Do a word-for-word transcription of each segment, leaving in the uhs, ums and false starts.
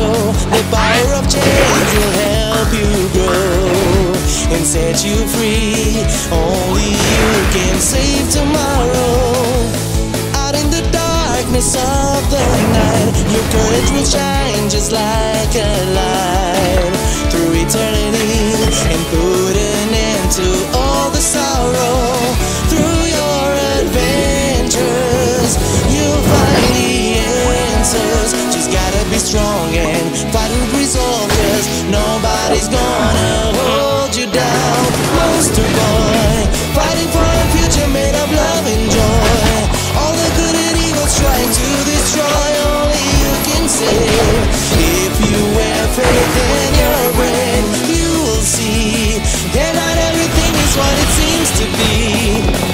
show. The power of change will help you grow and set you free. Only you can save tomorrow. Out in the darkness of the night, your courage will shine just like a light through eternity and put an end to all the sorrow. Through your adventures, you'll find the answers. Just gotta be strong and fight with resolve, 'cause nobody's gonna hold you down. Monster Boy, fighting for a future made of love and joy. All the good and evil's trying to destroy, only you can save. If you have faith in your brain, you will see that not everything is what it seems to be.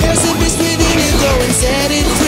There's a beast within you, go and set it free.